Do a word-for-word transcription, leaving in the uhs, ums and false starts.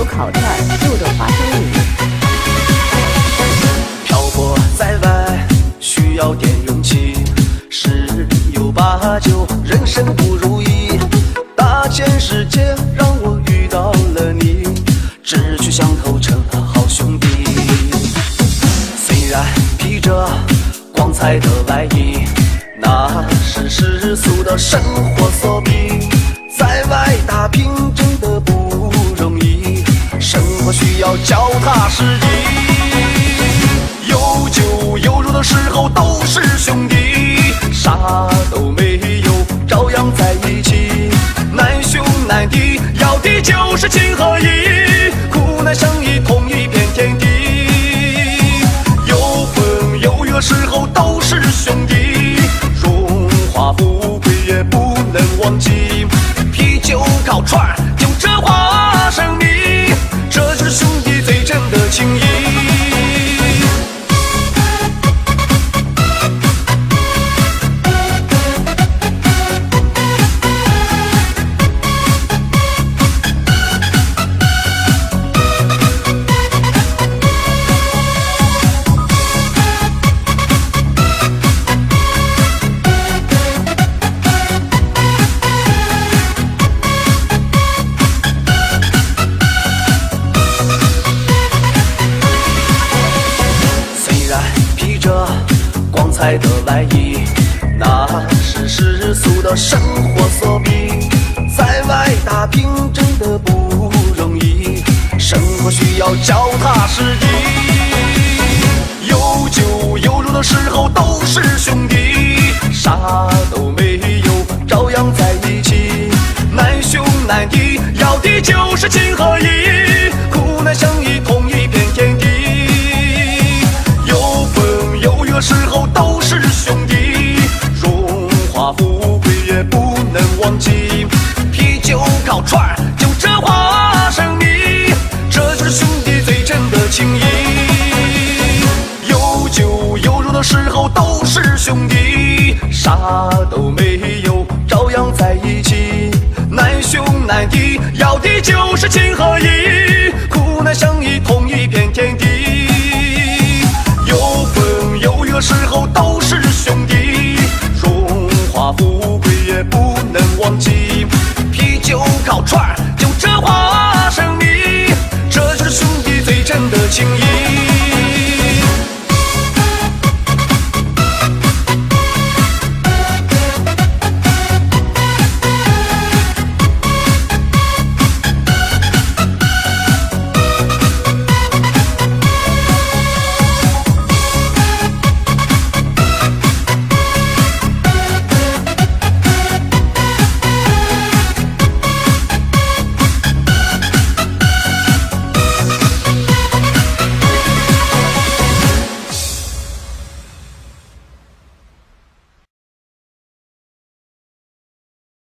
有烤串、肉的花生米。漂泊在外，需要点勇气。十有八九，人生不如意。大千世界让我遇到了你，志趣相投成了好兄弟。虽然披着光彩的外衣，那是世俗的生活所逼。在外打拼真的不容易，生活需要脚踏实地。有酒有肉的时候都是兄弟，啥都没有照样在一起。难兄难弟，要的就是情和义，苦难相依同一片天地。有风有雨的时候都是兄弟，荣华富贵也不能忘记。啤酒烤串，就这花生米，这就是兄弟最真的情谊。爱的外衣，那是世俗的生活所逼。在外打拼真的不容易，生活需要脚踏实地。有酒有肉的时候都是兄弟，啥都没有照样在一起。难兄难弟，要的就是情和义，苦难相依同一片天地。时候都是兄弟，荣华富贵也不能忘记。啤酒烤串，就这花生米，这就是兄弟最真的情谊。有酒有肉的时候都是兄弟，啥都没有照样在一起。难兄难弟，要的就是情和义，苦难相依同一片天地。时候都是兄弟，荣华富贵也不能忘记。